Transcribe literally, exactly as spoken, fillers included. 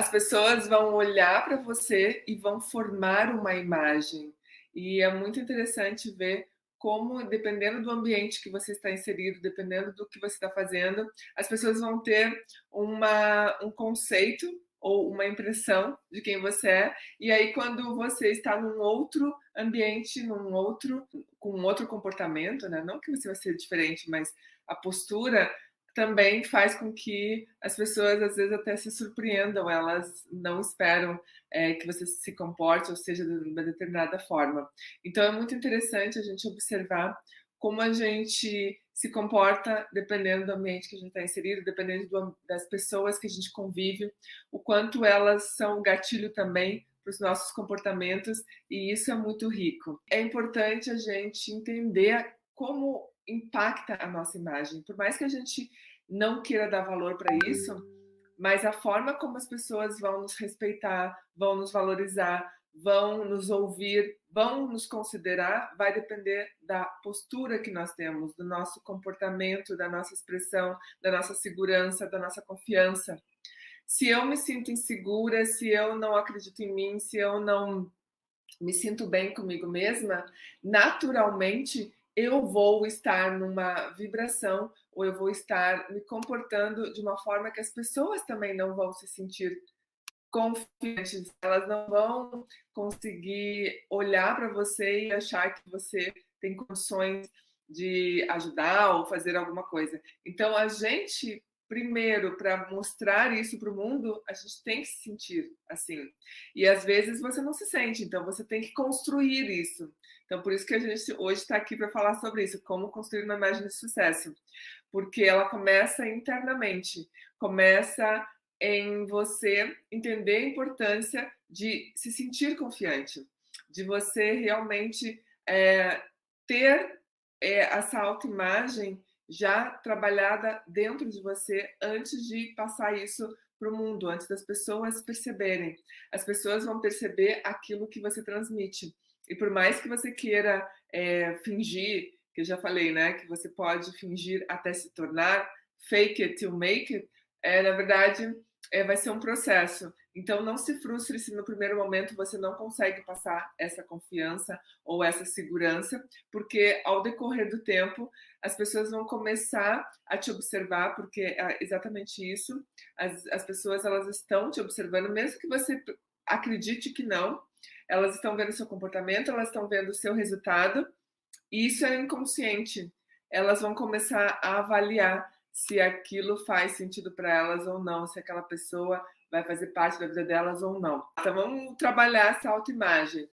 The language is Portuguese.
as pessoas vão olhar para você e vão formar uma imagem. E é muito interessante ver como, dependendo do ambiente que você está inserido, dependendo do que você está fazendo, as pessoas vão ter uma, um conceito ou uma impressão de quem você é. E aí, quando você está num outro ambiente, num outro, com um outro comportamento, né? Não que você vai ser diferente, mas a postura também faz com que as pessoas, às vezes, até se surpreendam. Elas não esperam é, que você se comporte, ou seja, de uma determinada forma. Então, é muito interessante a gente observar como a gente se comporta dependendo do ambiente que a gente está inserido, dependendo do, das pessoas que a gente convive, o quanto elas são gatilho também para os nossos comportamentos, e isso é muito rico. É importante a gente entender como impacta a nossa imagem. Por mais que a gente não queira dar valor para isso, mas a forma como as pessoas vão nos respeitar, vão nos valorizar, vão nos ouvir, vão nos considerar, vai depender da postura que nós temos, do nosso comportamento, da nossa expressão, da nossa segurança, da nossa confiança. Se eu me sinto insegura, se eu não acredito em mim, se eu não me sinto bem comigo mesma, naturalmente eu vou estar numa vibração, ou eu vou estar me comportando de uma forma que as pessoas também não vão se sentir confiantes, elas não vão conseguir olhar para você e achar que você tem condições de ajudar ou fazer alguma coisa. Então, a gente, primeiro, para mostrar isso para o mundo, a gente tem que se sentir assim. E às vezes você não se sente, então você tem que construir isso. Então, por isso que a gente hoje está aqui para falar sobre isso, como construir uma imagem de sucesso. Porque ela começa internamente, começa em você entender a importância de se sentir confiante, de você realmente é, ter é, essa autoimagem já trabalhada dentro de você antes de passar isso para o mundo, antes das pessoas perceberem. As pessoas vão perceber aquilo que você transmite. E por mais que você queira é, fingir, que eu já falei, né, que você pode fingir até se tornar, fake it till make it, é, na verdade, é, vai ser um processo. Então, não se frustre se no primeiro momento você não consegue passar essa confiança ou essa segurança, porque ao decorrer do tempo, as pessoas vão começar a te observar, porque é exatamente isso. As, as pessoas, elas estão te observando, mesmo que você acredite que não, elas estão vendo o seu comportamento, elas estão vendo o seu resultado, e isso é inconsciente. Elas vão começar a avaliar se aquilo faz sentido para elas ou não, se aquela pessoa vai fazer parte da vida delas ou não. Então, vamos trabalhar essa autoimagem.